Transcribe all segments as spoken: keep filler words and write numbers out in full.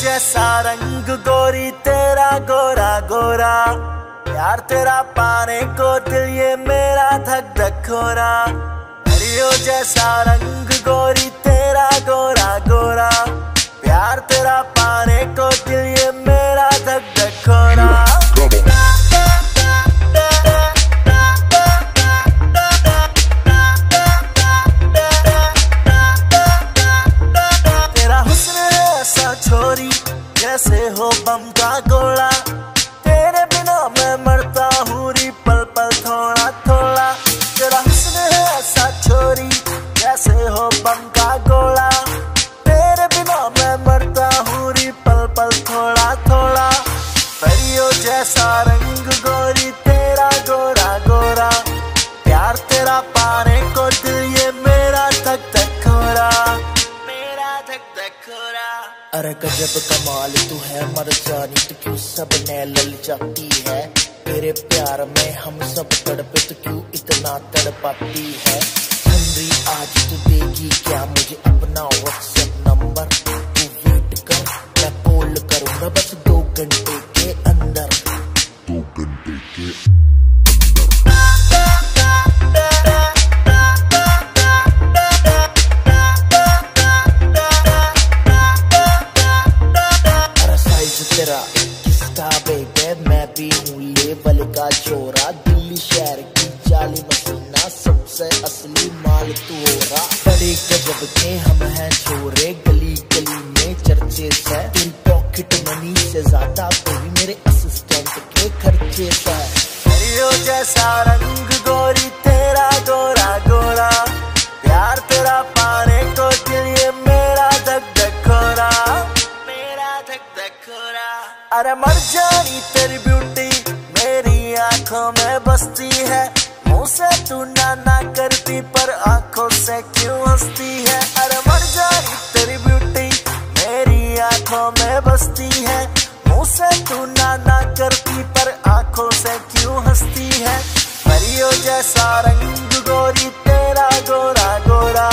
जैसा रंग गोरी तेरा गोरा गोरा, प्यार तेरा पाने को दिल ये मेरा धक धक हो रहा। हरियो जैसा रंग गोरी तेरा गोरा गोरा, प्यार तेरा पाने को दिल ये मेरा धक धक हो रहा। जैसे हो बम का गोला, तेरे बिना मैं मरता हूँ री पल पल थोड़ा थोड़ा। तेरा हुस्न है ऐसा छोरी, जैसे हो बम का गोला, तेरे बिना मैं मरता हूँ री पल पल थोड़ा थोड़ा। परियो जैसा रंग गोरी तेरा गोरा गोरा, प्यार तेरा पाने को दिल ये मेरा धक धक हो रहा, मेरा धक धक हो रहा। अरे गजब कमाल तू है मर जानी, तू क्यों सबने लल जाती है, तेरे प्यार में हम सब तड़पे तू क्यों इतना तड़पाती है। सुनरी आज तू देगी क्या मुझे अपना व्हाट्सएप नंबर, तू वेट कर मैं कॉल करूंगा बस दो घंटे के अंदर, दो घंटे के अंदर। तेरा किस्ता बेटे मैं भी हूँ लेवल का छोरा, दिल्ली शहर की जाली मसीना सबसे असली माल तू हो रहा। बड़े गजब के हम हैं छोरे, गली गली में चर्चे से, तेरी पॉकेट मनी से ज्यादा तो भी मेरे असिस्टेंट के खर्चे से। हरियो जैसा रंग गोरी तेरा गोरा गोरा, प्यार तेरा पाने को दिल ये मेरा धक धक हो रहा, मेरा धक धक हो रहा। अरे मर जानी तेरी ब्यूटी मेरी आंखों में बसती है, मुंह से तू ना ना करती पर आंखों से क्यों हंसती है। अरे मर जानी तेरी ब्यूटी मेरी आंखों में बसती है, मुंह से तू ना ना करती पर आंखों से क्यों हंसती है। परियो जैसा रंग गोरी तेरा गोरा गोरा,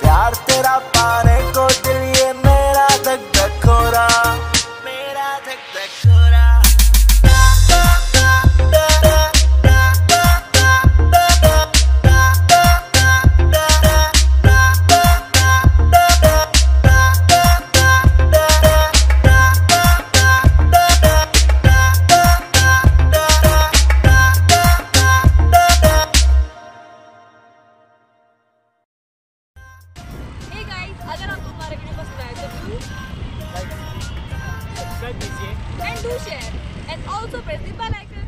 प्यार तेरा पाने को दिल ये मेरा धक धक हो रहा, like, subscribe कीजिए and do share and also press the bell icon.